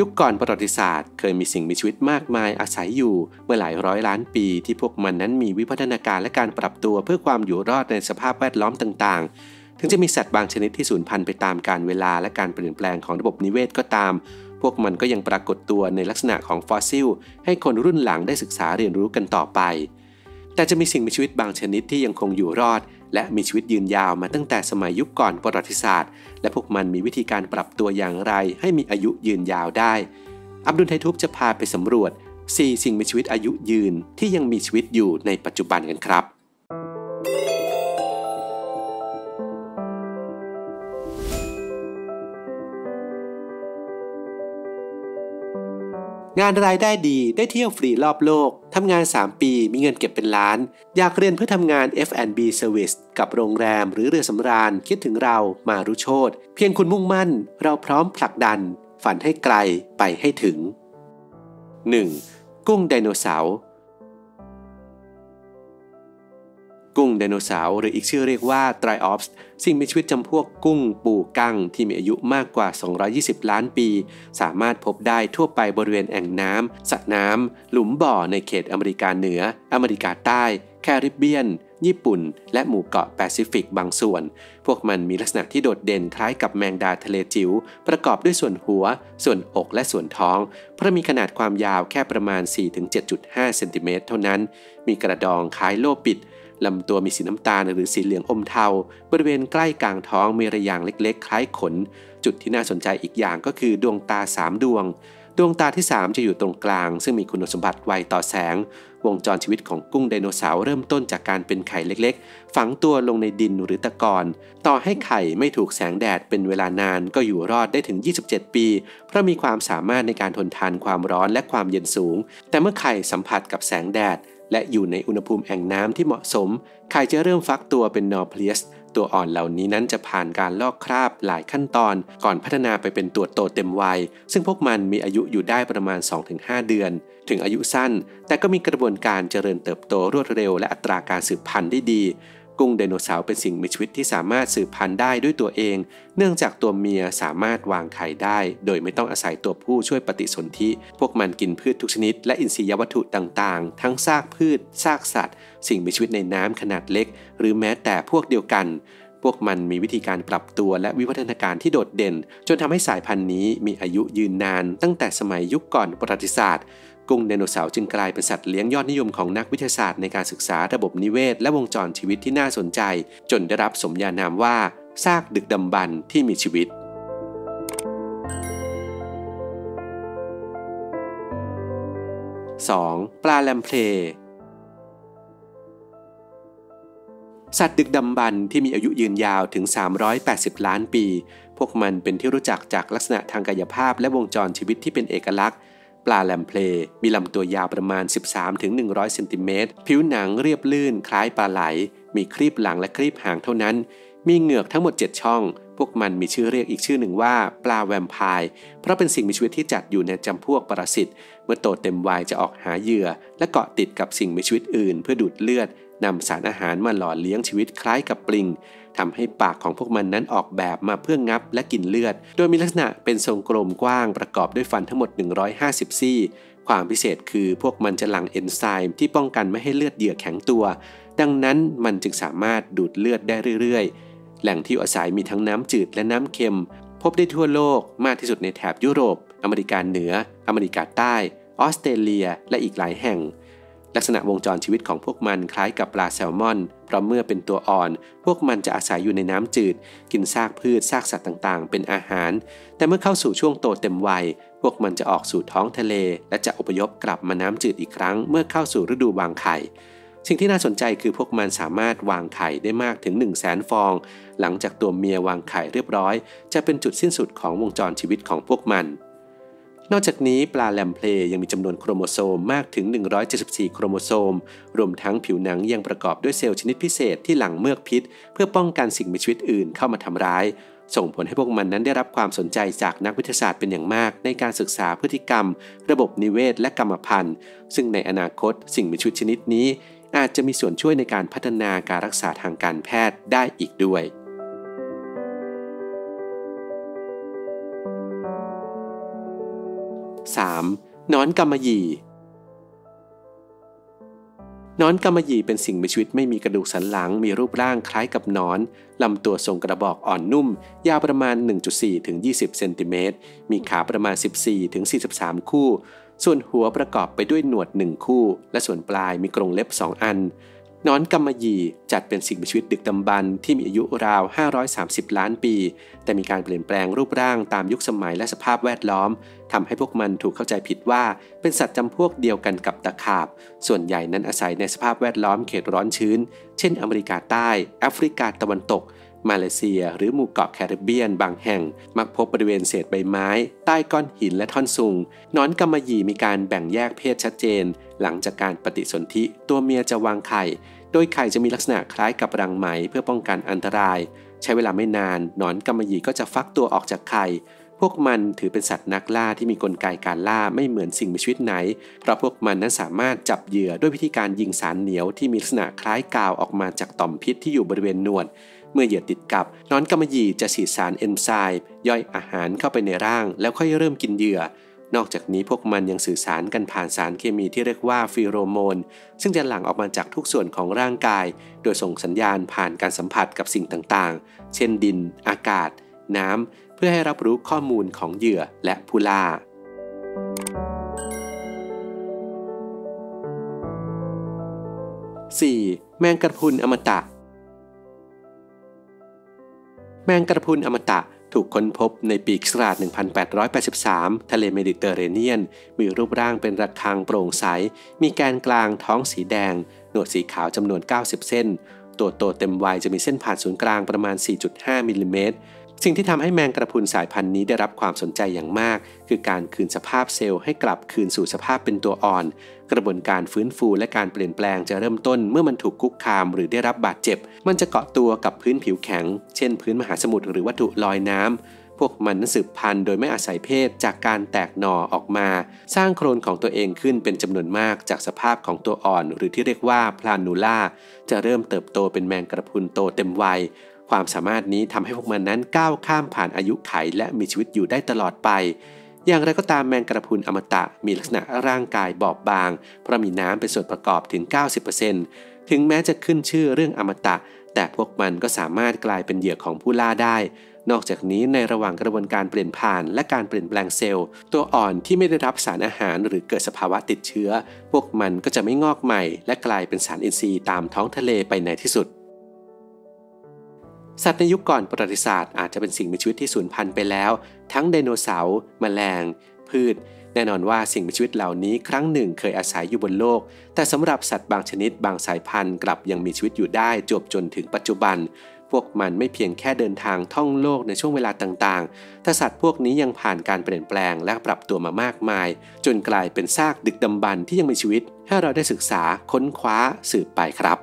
ยุคก่อนประวัติศาสตร์เคยมีสิ่งมีชีวิตมากมายอาศัยอยู่เมื่อหลายร้อยล้านปีที่พวกมันนั้นมีวิวัฒนาการและการปรับตัวเพื่อความอยู่รอดในสภาพแวดล้อมต่างๆถึงจะมีสัตว์บางชนิดที่สูญพันธุ์ไปตามกาลเวลาและการเปลี่ยนแปลงของระบบนิเวศก็ตามพวกมันก็ยังปรากฏตัวในลักษณะของฟอสซิลให้คนรุ่นหลังได้ศึกษาเรียนรู้กันต่อไปแต่จะมีสิ่งมีชีวิตบางชนิดที่ยังคงอยู่รอดและมีชีวิตยืนยาวมาตั้งแต่สมัยยุคก่อนประวัติศาสตร์และพวกมันมีวิธีการปรับตัวอย่างไรให้มีอายุยืนยาวได้อับดุลไททูบจะพาไปสำรวจ4สิ่งมีชีวิตอายุยืนที่ยังมีชีวิตอยู่ในปัจจุบันกันครับงานรายได้ดีได้เที่ยวฟรีรอบโลกทำงาน3ปีมีเงินเก็บเป็นล้านอยากเรียนเพื่อทำงาน F&B Service กับโรงแรมหรือเรือสำราญคิดถึงเรามารุโชติเพียงคุณมุ่งมั่นเราพร้อมผลักดันฝันให้ไกลไปให้ถึง 1. กุ้งไดโนเสาร์กุ้งไดโนเสาร์หรืออีกชื่อเรียกว่าไตรออปส์สิ่งมีชีวิตจำพวกกุ้งปูกั้งที่มีอายุมากกว่า220ล้านปีสามารถพบได้ทั่วไปบริเวณแอ่งน้ำสระน้ำหลุมบ่อในเขตอเมริกาเหนืออเมริกาใต้แคริบเบียนญี่ปุ่นและหมู่เกาะแปซิฟิกบางส่วนพวกมันมีลักษณะที่โดดเด่นคล้ายกับแมงดาทะเลจิ๋วประกอบด้วยส่วนหัวส่วนอกและส่วนท้องเพราะมีขนาดความยาวแค่ประมาณ 4-7.5 เซนติเมตรเท่านั้นมีกระดองคล้ายโล่ปิดลำตัวมีสีน้ำตาลหรือสีเหลืองอมเทาบริเวณใกล้กลางท้องมีระยางเล็กๆคล้ายขนจุดที่น่าสนใจอีกอย่างก็คือดวงตา3ดวงดวงตาที่3จะอยู่ตรงกลางซึ่งมีคุณสมบัติไวต่อแสงวงจรชีวิตของกุ้งไดโนเสาร์เริ่มต้นจากการเป็นไข่เล็กๆฝังตัวลงในดินหรือตะกอนต่อให้ไข่ไม่ถูกแสงแดดเป็นเวลานานก็อยู่รอดได้ถึง27ปีเพราะมีความสามารถในการทนทานความร้อนและความเย็นสูงแต่เมื่อไข่สัมผัสกับแสงแดดและอยู่ในอุณหภูมิแอ่งน้ำที่เหมาะสมไข่จะเริ่มฟักตัวเป็นนอร์เพลียสตัวอ่อนเหล่านี้นั้นจะผ่านการลอกคราบหลายขั้นตอนก่อนพัฒนาไปเป็นตัวโตเต็มวัยซึ่งพวกมันมีอายุอยู่ได้ประมาณ 2-5 เดือนถึงอายุสั้นแต่ก็มีกระบวนการเจริญเติบโตรวดเร็วและอัตราการสืบพันธุ์ได้ดีกุ้งไดโนเสาร์เป็นสิ่งมีชีวิตที่สามารถสืบพันธุ์ได้ด้วยตัวเองเนื่องจากตัวเมียสามารถวางไข่ได้โดยไม่ต้องอาศัยตัวผู้ช่วยปฏิสนธิพวกมันกินพืชทุกชนิดและอินทรียวัตถุต่างๆทั้งซากพืชซากสัตว์สิ่งมีชีวิตในน้ำขนาดเล็กหรือแม้แต่พวกเดียวกันพวกมันมีวิธีการปรับตัวและวิวัฒนาการที่โดดเด่นจนทำให้สายพันธุ์นี้มีอายุยืนนานตั้งแต่สมัยยุคก่อนประวัติศาสตร์กุ้งไดโนเสาร์จึงกลายเป็นสัตว์เลี้ยงยอดนิยมของนักวิทยาศาสตร์ในการศึกษาระบบนิเวศและวงจรชีวิตที่น่าสนใจจนได้รับสมญานามว่าซากดึกดำบรรพ์ที่มีชีวิต2. ปลาแลมเพลสัตว์ดึกดำบรรพ์ที่มีอายุยืนยาวถึง380ล้านปีพวกมันเป็นที่รู้จักจากลักษณะทางกายภาพและวงจรชีวิตที่เป็นเอกลักษณ์ปลาแลมเพลมีลำตัวยาวประมาณ 13-100 เซนติเมตรผิวหนังเรียบลื่นคล้ายปลาไหลมีครีบหลังและครีบหางเท่านั้นมีเหงือกทั้งหมด7ช่องพวกมันมีชื่อเรียกอีกชื่อหนึ่งว่าปลาแวมไพร์เพราะเป็นสิ่งมีชีวิตที่จัดอยู่ในจำพวกปรสิตเมื่อโตเต็มวัยจะออกหาเหยื่อและเกาะติดกับสิ่งมีชีวิตอื่นเพื่อดูดเลือดนำสารอาหารมาหล่อเลี้ยงชีวิตคล้ายกับปลิงทำให้ปากของพวกมันนั้นออกแบบมาเพื่อ งับและกินเลือดโดยมีลักษณะเป็นทรงกลมกว้างประกอบด้วยฟันทั้งหมด150ซี่ความพิเศษคือพวกมันจะหลั่งเอนไซม์ที่ป้องกันไม่ให้เลือดเหยื่อแข็งตัวดังนั้นมันจึงสามารถดูดเลือดได้เรื่อยๆแหล่งที่อาศัยมีทั้งน้ำจืดและน้ำเค็มพบได้ทั่วโลกมากที่สุดในแถบยุโรปอเมริกาเหนืออเมริกาใต้ออสเตรเลียและอีกหลายแห่งลักษณะวงจรชีวิตของพวกมันคล้ายกับปลาแซลมอนเพราะเมื่อเป็นตัวอ่อนพวกมันจะอาศัยอยู่ในน้ำจืดกินซากพืชซากสัตว์ต่างๆเป็นอาหารแต่เมื่อเข้าสู่ช่วงโตเต็มวัยพวกมันจะออกสู่ท้องทะเลและจะอพยพกลับมาน้ำจืดอีกครั้งเมื่อเข้าสู่ฤดูวางไข่สิ่งที่น่าสนใจคือพวกมันสามารถวางไข่ได้มากถึง 100,000 ฟองหลังจากตัวเมียวางไข่เรียบร้อยจะเป็นจุดสิ้นสุดของวงจรชีวิตของพวกมันนอกจากนี้ปลาแลมเพลยังมีจำนวนโครโมโซมมากถึง174โครโมโซมรวมทั้งผิวหนังยังประกอบด้วยเซลล์ชนิดพิเศษที่หลั่งเมือกพิษเพื่อป้องกันสิ่งมีชีวิตอื่นเข้ามาทำร้ายส่งผลให้พวกมันนั้นได้รับความสนใจจากนักวิทยาศาสตร์เป็นอย่างมากในการศึกษาพฤติกรรมระบบนิเวศและกรรมพันธุ์ซึ่งในอนาคตสิ่งมีชีวิตชนิดนี้อาจจะมีส่วนช่วยในการพัฒนาการรักษาทางการแพทย์ได้อีกด้วย 3. นอนกำมะหยี่นอนกำมะหยี่เป็นสิ่งมีชีวิตไม่มีกระดูกสันหลังมีรูปร่างคล้ายกับนอนลำตัวทรงกระบอกอ่อนนุ่มยาวประมาณ 1.4 ถึง 20 เซนติเมตรมีขาประมาณ 14 ถึง 43 คู่ส่วนหัวประกอบไปด้วยหนวด1คู่และส่วนปลายมีกรงเล็บ2อันนอนกำมะหยี่จัดเป็นสิ่งมีชีวิตดึกดำบรรพ์ที่มีอายุราว530ล้านปีแต่มีการเปลี่ยนแปลงรูปร่างตามยุคสมัยและสภาพแวดล้อมทำให้พวกมันถูกเข้าใจผิดว่าเป็นสัตว์จำพวกเดียวกันกับตะขาบส่วนใหญ่นั้นอาศัยในสภาพแวดล้อมเขตร้อนชื้นเช่นอเมริกาใต้แอฟริกาตะวันตกมาเลเซียหรือหมู่เกาะแคริบเบียนบางแห่งมักพบบริเวณเศษใบไม้ใต้ก้อนหินและท่อนซุงนอนกำมะหยี่มีการแบ่งแยกเพศชัดเจนหลังจากการปฏิสนธิตัวเมียจะวางไข่โดยไข่จะมีลักษณะคล้ายกับรังไหมเพื่อป้องกันอันตรายใช้เวลาไม่นานนอนกำมะหยี่ก็จะฟักตัวออกจากไข่พวกมันถือเป็นสัตว์นักล่าที่มีกลไกการล่าไม่เหมือนสิ่งมีชีวิตไหนเพราะพวกมันนั้นสามารถจับเหยื่อด้วยวิธีการยิงสารเหนียวที่มีลักษณะคล้ายกาวออกมาจากต่อมพิษที่อยู่บริเวณหนวดเมื่อเหยื่อติดกับนอนกำมะหยี่จะฉีดสารเอนไซม์ย่อยอาหารเข้าไปในร่างแล้วค่อยเริ่มกินเหยื่อนอกจากนี้พวกมันยังสื่อสารกันผ่านสารเคมีที่เรียกว่าฟีโรโมนซึ่งจะหลั่งออกมาจากทุกส่วนของร่างกายโดยส่งสัญญาณผ่านการสัมผัสกับสิ่งต่างๆเช่นดินอากาศน้ำเพื่อให้รับรู้ข้อมูลของเหยื่อและผู้ล่า4. แมงกะพรุนอมตะแมงกะพรุนอมตะถูกค้นพบในปีศราช1883ทะเลเมดิเตอร์เรเนียนมีรูปร่างเป็นระฆังโปร่งใสมีแกนกลางท้องสีแดงหนวดสีขาวจำนวน90เส้นตัวโตเต็มวัยจะมีเส้นผ่านศูนย์กลางประมาณ 4.5 มิลลิเมตรสิ่งที่ทำให้แมงกะพรุนสายพันธุ์นี้ได้รับความสนใจอย่างมากคือการคืนสภาพเซลล์ให้กลับคืนสู่สภาพเป็นตัวอ่อนกระบวนการฟื้นฟูและการเปลี่ยนแปลงจะเริ่มต้นเมื่อมันถูกคุกคามหรือได้รับบาดเจ็บมันจะเกาะตัวกับพื้นผิวแข็งเช่นพื้นมหาสมุทรหรือวัตถุลอยน้ำพวกมันนั้นสืบพันธุ์โดยไม่อาศัยเพศจากการแตกหน่อออกมาสร้างโคลนของตัวเองขึ้นเป็นจำนวนมากจากสภาพของตัวอ่อนหรือที่เรียกว่าพลานูล่าจะเริ่มเติบโตเป็นแมงกะพรุนโตเต็มวัยความสามารถนี้ทำให้พวกมันนั้นก้าวข้ามผ่านอายุไขและมีชีวิตอยู่ได้ตลอดไปอย่างไรก็ตามแมงกะพรุนอมตะมีลักษณะร่างกายบอบบางเพราะมีน้ำเป็นส่วนประกอบถึง 90% ถึงแม้จะขึ้นชื่อเรื่องอมตะแต่พวกมันก็สามารถกลายเป็นเหยื่อของผู้ล่าได้นอกจากนี้ในระหว่างกระบวนการเปลี่ยนผ่านและการเปลี่ยนแปลงเซลล์ตัวอ่อนที่ไม่ได้รับสารอาหารหรือเกิดสภาวะติดเชื้อพวกมันก็จะไม่งอกใหม่และกลายเป็นสารอินทรีย์ตามท้องทะเลไปในที่สุดสัตว์ในยุคก่อนประวัติศาสตร์อาจจะเป็นสิ่งมีชีวิตที่สูญพันธุ์ไปแล้วทั้งไดโนเสาร์แมลงพืชแน่นอนว่าสิ่งมีชีวิตเหล่านี้ครั้งหนึ่งเคยอาศัยอยู่บนโลกแต่สำหรับสัตว์บางชนิดบางสายพันธุ์กลับยังมีชีวิตอยู่ได้จนถึงปัจจุบันพวกมันไม่เพียงแค่เดินทางท่องโลกในช่วงเวลาต่างๆแต่สัตว์พวกนี้ยังผ่านการเปลี่ยนแปลงและปรับตัวมามากมายจนกลายเป็นซากดึกดำบรรพ์ที่ยังมีชีวิตให้เราได้ศึกษาค้นคว้าสืบไปครับ